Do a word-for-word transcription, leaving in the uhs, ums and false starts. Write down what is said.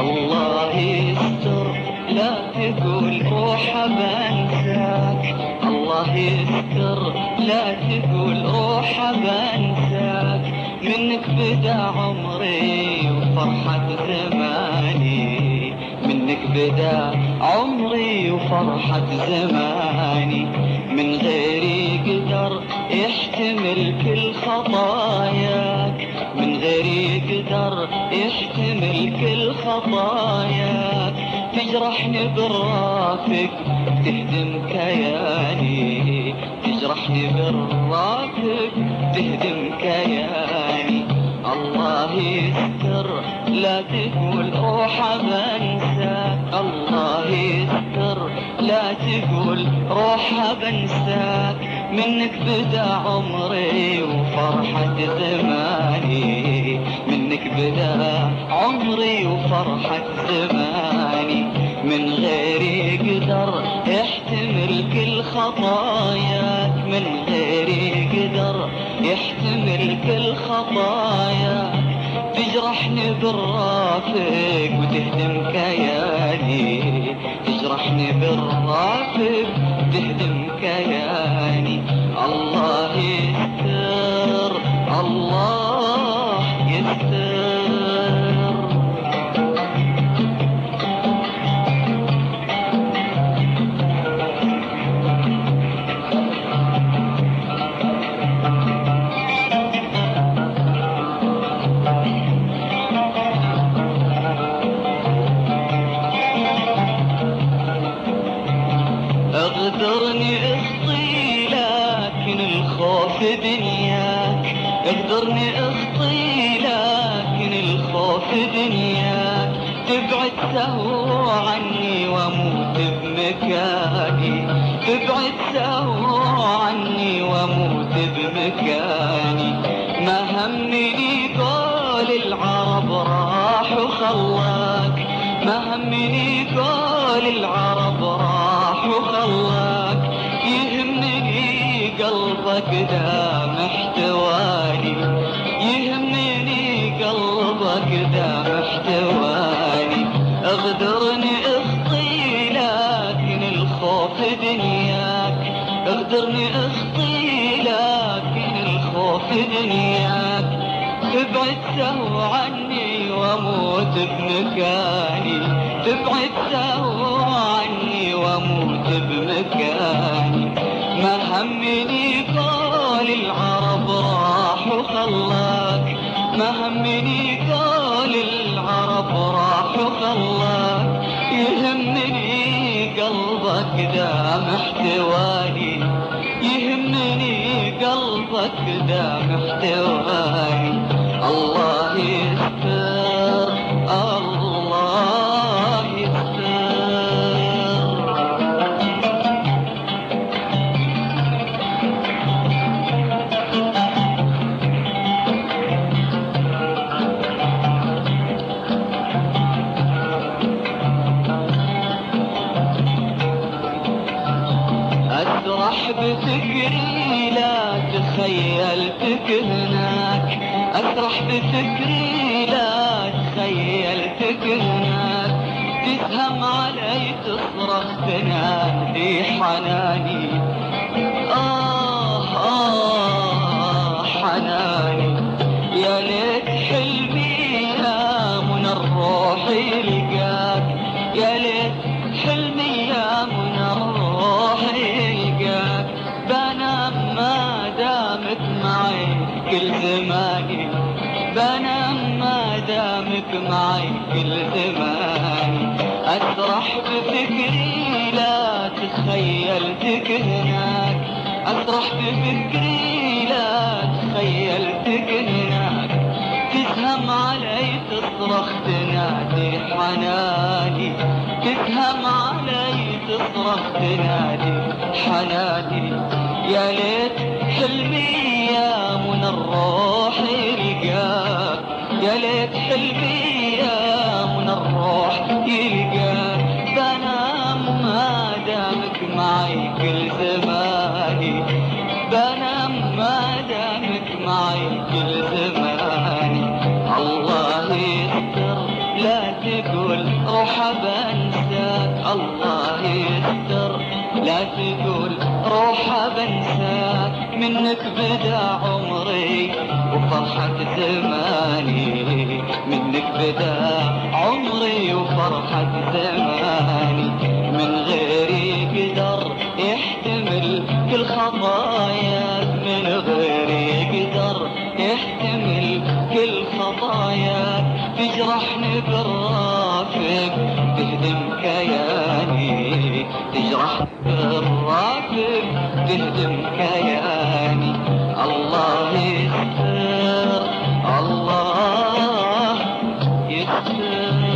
الله يستر لا تقول روح بنساك، الله يستر لا تقول روح بنساك، منك بدا عمري وفرحة زماني، منك بدا عمري وفرحة زماني، من غيري قدر يحتمل كل خطاياك، من غيري قدر يحتمل كل خطاياك، تجرحني بالرافق تهدم كياني، تجرحني بالرافق تهدم كياني، الله يستر لا تقول روح بنساك، الله يستر لا تقول روح بنساك، منك بدا عمري وفرحة زماني، منك بدا عمري وفرحة زماني، من غيري قدر يحتمل كل خطاياك، من غيري قدر يحتمل كل خطاياك، تجرحني بالرافق وتهدم كياني، تجرحني بالرافق وتهدم كياني، الله يستر الله يستر. اقدرني اخطي لكن الخوف دنياك، اقدرني اخطي لكن الخوف دنياك، تبعد سهو عني واموت بمكاني، تبعد سهو عني واموت بمكاني، ما همني قول العرب راح وخلاك، ما همني قول العرب راح وخلاك، يهمني قلبك دام احتواني، يهمني قلبك دام احتواني، اغدرني اخطي لكن الخوف دنياك، اغدرني اخطي لكن الخوف دنياك، تبعد سهو عني واموت بمكاني، تبعد سهو عني واموت بمكاني، ما همني قول العرب راح وخلاك، ما همني قول العرب راح وخلاك، يهمني قلبك دام احتواني، يهمني قلبك دام احتواني، الله يستر الله يستر. أسرح بفكري لا تخيلتك هناك، أسرح بفكري لا تخيلتك هناك، تسهم علي تصرخ تنادي حناني، آه آه حناني، يا ليت حلمي يا منى الروح يلقاك، يا ليت حلمي يا منى الروح يلقاك، بنام ما دامت معي كل زماني، بنام ما دامك معي كل زماني، أسرح بفكري لا تخيلتك هناك، أسرح بفكري لا تخيلتك هناك، تسهم علي تصرخ تنادي حناني، تسهم علي تصرخ تنادي حناني، يا ليت حلمي يا منى الروح يلقاك، يا ليت حلمي يا منى الروح يلقاك، بنام ما دامك معي كل زماني، بنام ما دامك معي كل زماني، الله يستر لا تقول روح بنساك الله يستر، لا تقول روح بنساك، منك بدا عمري وفرحة زماني، منك بدا عمري وفرحة زماني، من غيري قدر يحتمل كل خطاياك، من غيري قدر يحتمل كل خطاياك، تجرحني بالرافق تهدم كياني، تجرح بالرافق تهدم كياني، الله يستر الله يستر.